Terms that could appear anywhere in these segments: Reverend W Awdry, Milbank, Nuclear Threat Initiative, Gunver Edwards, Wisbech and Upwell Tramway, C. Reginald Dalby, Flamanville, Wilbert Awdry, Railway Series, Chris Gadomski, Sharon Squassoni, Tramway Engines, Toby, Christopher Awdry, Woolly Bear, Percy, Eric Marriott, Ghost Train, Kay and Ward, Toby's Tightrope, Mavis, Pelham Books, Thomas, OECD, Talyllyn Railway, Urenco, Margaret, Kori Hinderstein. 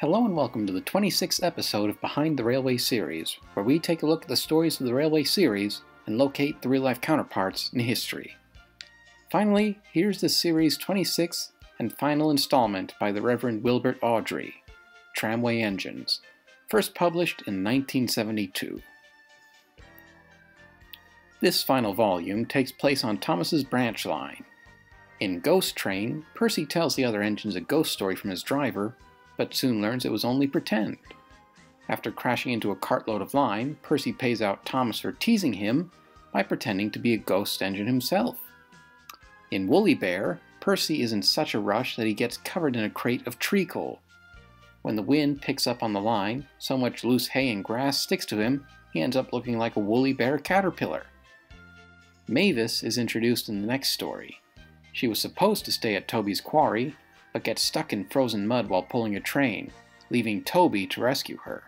Hello and welcome to the 26th episode of Behind the Railway series, where we take a look at the stories of the railway series and locate the real-life counterparts in history. Finally, here's the series' 26th and final installment by the Reverend Wilbert Awdry, Tramway Engines, first published in 1972. This final volume takes place on Thomas's branch line. In Ghost Train, Percy tells the other engines a ghost story from his driver, but soon learns it was only pretend. After crashing into a cartload of lime, Percy pays out Thomas for teasing him by pretending to be a ghost engine himself. In Woolly Bear, Percy is in such a rush that he gets covered in a crate of treacle. When the wind picks up on the line, so much loose hay and grass sticks to him, he ends up looking like a woolly bear caterpillar. Mavis is introduced in the next story. She was supposed to stay at Toby's quarry, but gets stuck in frozen mud while pulling a train, leaving Toby to rescue her.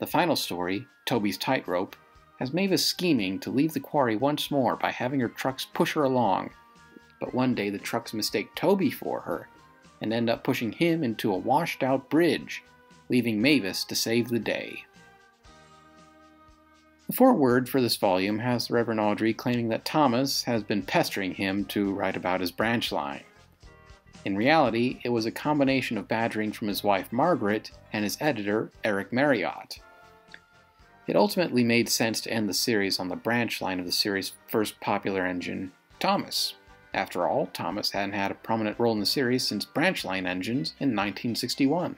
The final story, Toby's Tightrope, has Mavis scheming to leave the quarry once more by having her trucks push her along, but one day the trucks mistake Toby for her and end up pushing him into a washed-out bridge, leaving Mavis to save the day. The foreword for this volume has the Reverend Awdry claiming that Thomas has been pestering him to write about his branch line. In reality, it was a combination of badgering from his wife Margaret and his editor, Eric Marriott. It ultimately made sense to end the series on the branch line of the series' first popular engine, Thomas. After all, Thomas hadn't had a prominent role in the series since branch line engines in 1961.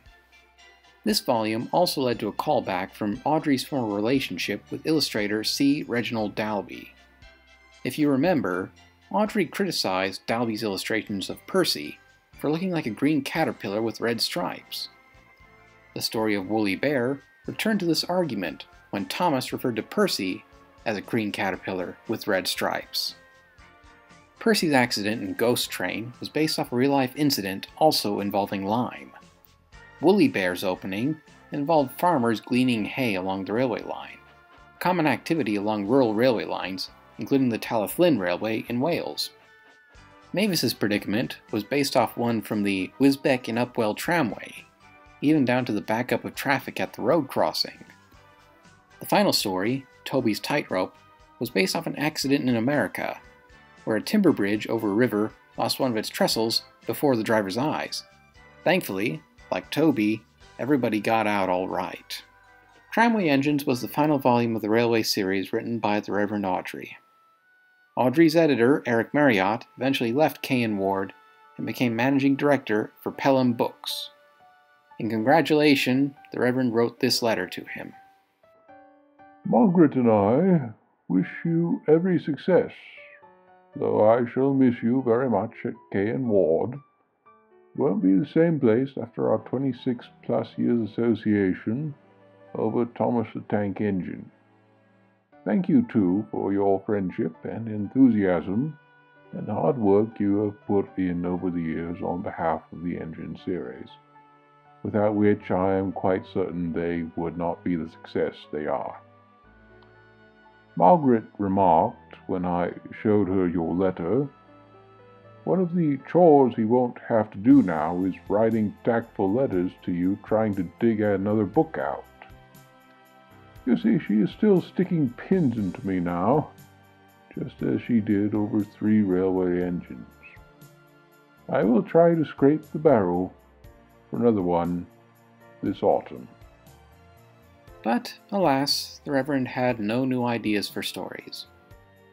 This volume also led to a callback from Awdry's former relationship with illustrator C. Reginald Dalby. If you remember, Awdry criticized Dalby's illustrations of Percy for looking like a green caterpillar with red stripes. The story of Woolly Bear returned to this argument when Thomas referred to Percy as a green caterpillar with red stripes. Percy's accident in Ghost Train was based off a real-life incident also involving lime. Woolly Bear's opening involved farmers gleaning hay along the railway line, a common activity along rural railway lines, including the Talyllyn Railway in Wales. Mavis's predicament was based off one from the Wisbech and Upwell Tramway, even down to the backup of traffic at the road crossing. The final story, Toby's Tightrope, was based off an accident in America, where a timber bridge over a river lost one of its trestles before the driver's eyes. Thankfully, like Toby, everybody got out all right. Tramway Engines was the final volume of the railway series written by the Reverend Awdry. Awdry's editor, Eric Marriott, eventually left Kay and Ward and became managing director for Pelham Books. In congratulation, the Reverend wrote this letter to him. Margaret and I wish you every success, though I shall miss you very much at Kay and Ward. It won't be the same place after our 26-plus years association over Thomas the Tank Engine. Thank you, too, for your friendship and enthusiasm and hard work you have put in over the years on behalf of the engine series, without which I am quite certain they would not be the success they are. Margaret remarked, when I showed her your letter, "One of the chores he won't have to do now is writing tactful letters to you trying to dig another book out." You see, she is still sticking pins into me now, just as she did over 3 railway engines. I will try to scrape the barrel for another one this autumn. But, alas, the Reverend had no new ideas for stories.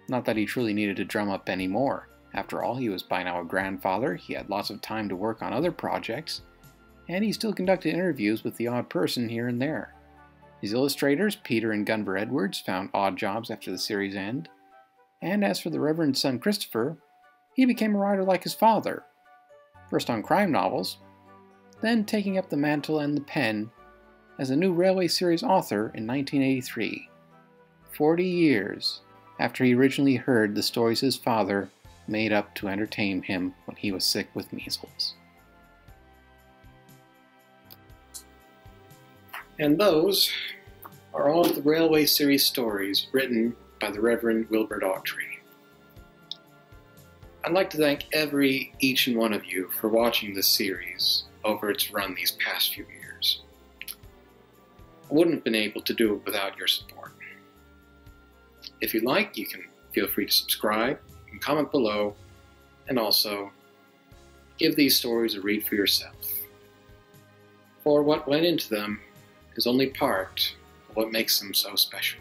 Not that he truly needed to drum up any more. After all, he was by now a grandfather, he had lots of time to work on other projects, and he still conducted interviews with the odd person here and there. His illustrators, Peter and Gunver Edwards, found odd jobs after the series' end, and as for the Reverend's son Christopher, he became a writer like his father, first on crime novels, then taking up the mantle and the pen as a new railway series author in 1983, 40 years after he originally heard the stories his father made up to entertain him when he was sick with measles. And those are all of the railway series stories written by the Reverend Wilbert Awdry. I'd like to thank each and one of you for watching this series over its run these past few years. I wouldn't have been able to do it without your support. If you like, you can feel free to subscribe and comment below, and also give these stories a read for yourself. For what went into them is only part of what makes them so special.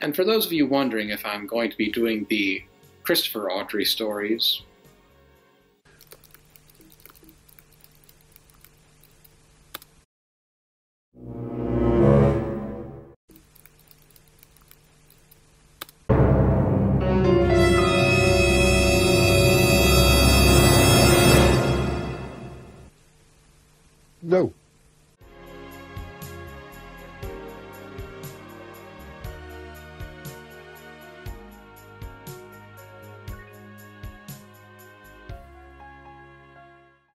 And for those of you wondering if I'm going to be doing the Christopher Awdry stories, no.